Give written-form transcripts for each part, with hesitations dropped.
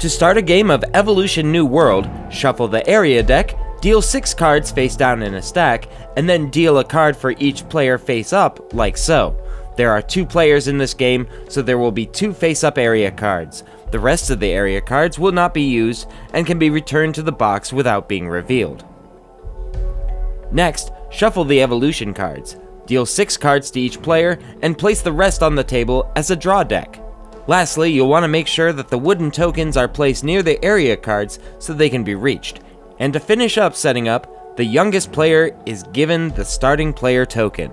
To start a game of Evolution New World, shuffle the area deck, deal 6 cards face down in a stack, and then deal a card for each player face up, like so. There are 2 players in this game, so there will be 2 face-up area cards. The rest of the area cards will not be used and can be returned to the box without being revealed. Next, shuffle the evolution cards. Deal 6 cards to each player and place the rest on the table as a draw deck. Lastly, you'll want to make sure that the wooden tokens are placed near the area cards so they can be reached. And to finish up setting up, the youngest player is given the starting player token.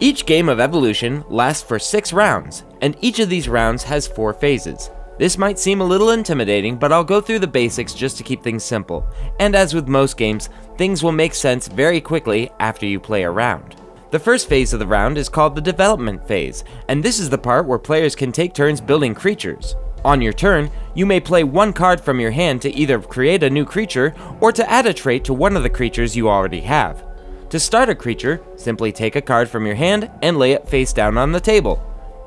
Each game of Evolution lasts for 6 rounds, and each of these rounds has 4 phases. This might seem a little intimidating, but I'll go through the basics just to keep things simple. And as with most games, things will make sense very quickly after you play a round. The first phase of the round is called the development phase, and this is the part where players can take turns building creatures. On your turn, you may play 1 card from your hand to either create a new creature or to add a trait to one of the creatures you already have. To start a creature, simply take a card from your hand and lay it face down on the table.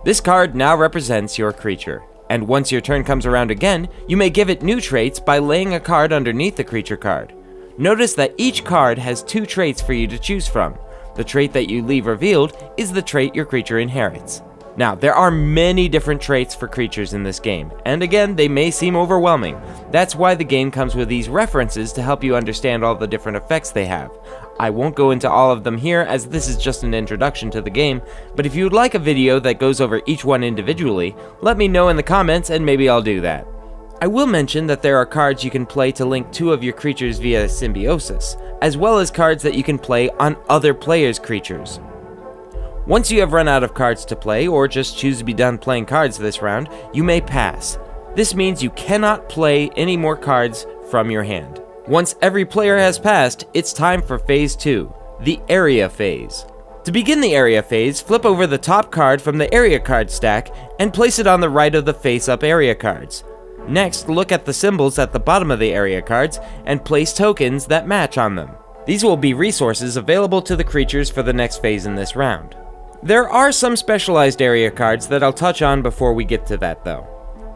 This card now represents your creature, and once your turn comes around again, you may give it new traits by laying a card underneath the creature card. Notice that each card has 2 traits for you to choose from. The trait that you leave revealed is the trait your creature inherits. Now, there are many different traits for creatures in this game, and again, they may seem overwhelming. That's why the game comes with these references to help you understand all the different effects they have. I won't go into all of them here, as this is just an introduction to the game, but if you would like a video that goes over each one individually, let me know in the comments and maybe I'll do that. I will mention that there are cards you can play to link 2 of your creatures via symbiosis, as well as cards that you can play on other players' creatures. Once you have run out of cards to play, or just choose to be done playing cards this round, you may pass. This means you cannot play any more cards from your hand. Once every player has passed, it's time for phase 2, the area phase. To begin the area phase, flip over the top card from the area card stack and place it on the right of the face-up area cards. Next, look at the symbols at the bottom of the area cards and place tokens that match on them. These will be resources available to the creatures for the next phase in this round. There are some specialized area cards that I'll touch on before we get to that though.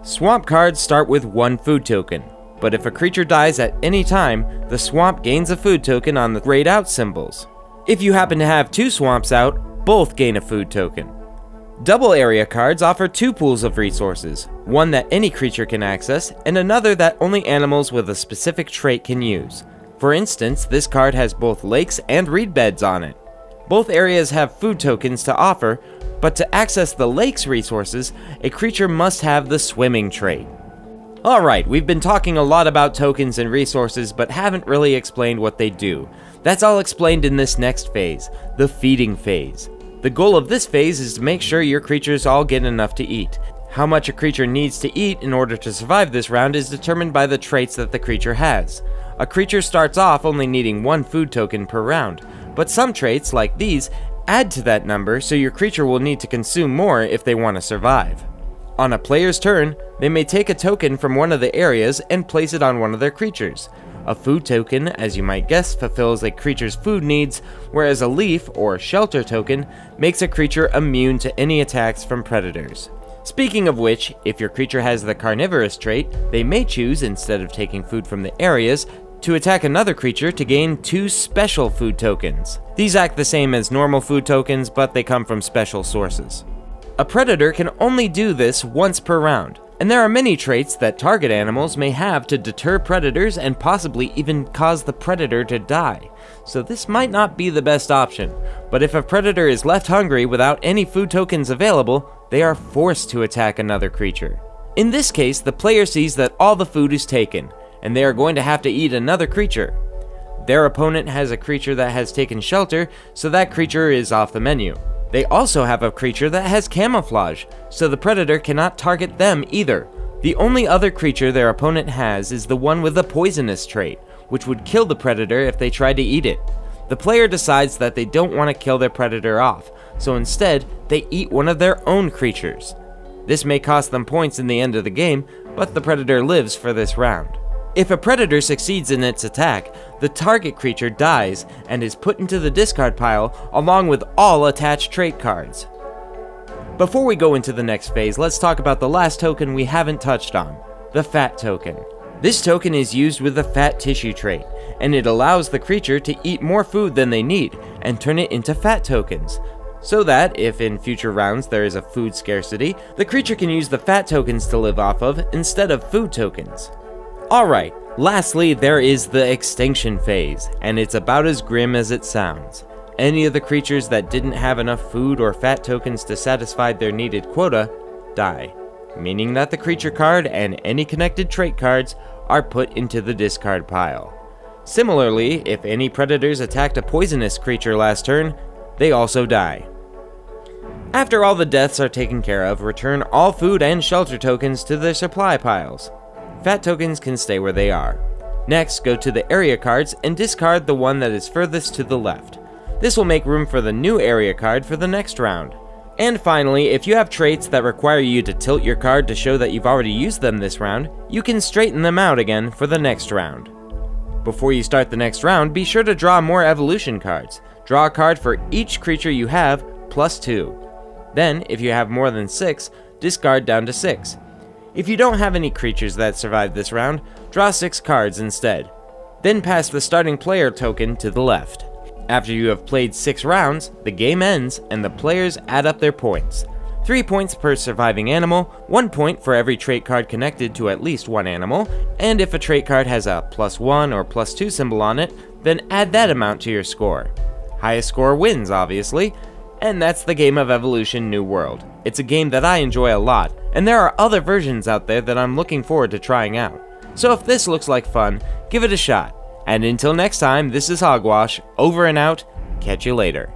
Swamp cards start with 1 food token, but if a creature dies at any time, the swamp gains a food token on the grayed out symbols. If you happen to have 2 swamps out, both gain a food token. Double area cards offer 2 pools of resources, one that any creature can access and another that only animals with a specific trait can use. For instance, this card has both lakes and reed beds on it. Both areas have food tokens to offer, but to access the lake's resources, a creature must have the swimming trait. Alright, we've been talking a lot about tokens and resources, but haven't really explained what they do. That's all explained in this next phase, the feeding phase. The goal of this phase is to make sure your creatures all get enough to eat. How much a creature needs to eat in order to survive this round is determined by the traits that the creature has. A creature starts off only needing 1 food token per round, but some traits, like these, add to that number so your creature will need to consume more if they want to survive. On a player's turn, they may take a token from one of the areas and place it on one of their creatures. A food token, as you might guess, fulfills a creature's food needs, whereas a leaf or shelter token makes a creature immune to any attacks from predators. Speaking of which, if your creature has the carnivorous trait, they may choose, instead of taking food from the areas, to attack another creature to gain 2 special food tokens. These act the same as normal food tokens, but they come from special sources. A predator can only do this once per round, and there are many traits that target animals may have to deter predators and possibly even cause the predator to die, so this might not be the best option. But if a predator is left hungry without any food tokens available, they are forced to attack another creature. In this case, the player sees that all the food is taken, and they are going to have to eat another creature. Their opponent has a creature that has taken shelter, so that creature is off the menu. They also have a creature that has camouflage, so the predator cannot target them either. The only other creature their opponent has is the one with the poisonous trait, which would kill the predator if they tried to eat it. The player decides that they don't want to kill their predator off, so instead, they eat one of their own creatures. This may cost them points in the end of the game, but the predator lives for this round. If a predator succeeds in its attack, the target creature dies and is put into the discard pile along with all attached trait cards. Before we go into the next phase, let's talk about the last token we haven't touched on, the fat token. This token is used with the fat tissue trait, and it allows the creature to eat more food than they need and turn it into fat tokens, so that, if in future rounds there is a food scarcity, the creature can use the fat tokens to live off of instead of food tokens. Alright, lastly there is the extinction phase, and it's about as grim as it sounds. Any of the creatures that didn't have enough food or fat tokens to satisfy their needed quota die, meaning that the creature card and any connected trait cards are put into the discard pile. Similarly, if any predators attacked a poisonous creature last turn, they also die. After all the deaths are taken care of, return all food and shelter tokens to their supply piles. Fat tokens can stay where they are. Next, go to the area cards and discard the one that is furthest to the left. This will make room for the new area card for the next round. And finally, if you have traits that require you to tilt your card to show that you've already used them this round, you can straighten them out again for the next round. Before you start the next round, be sure to draw more evolution cards. Draw a card for each creature you have, +2. Then, if you have more than 6, discard down to 6. If you don't have any creatures that survive this round, draw 6 cards instead. Then pass the starting player token to the left. After you have played 6 rounds, the game ends and the players add up their points. 3 points per surviving animal, 1 point for every trait card connected to at least one animal, and if a trait card has a +1 or +2 symbol on it, then add that amount to your score. Highest score wins, obviously, and that's the game of Evolution New World. It's a game that I enjoy a lot, and there are other versions out there that I'm looking forward to trying out. So if this looks like fun, give it a shot. And until next time, this is Hogwash, over and out, catch you later.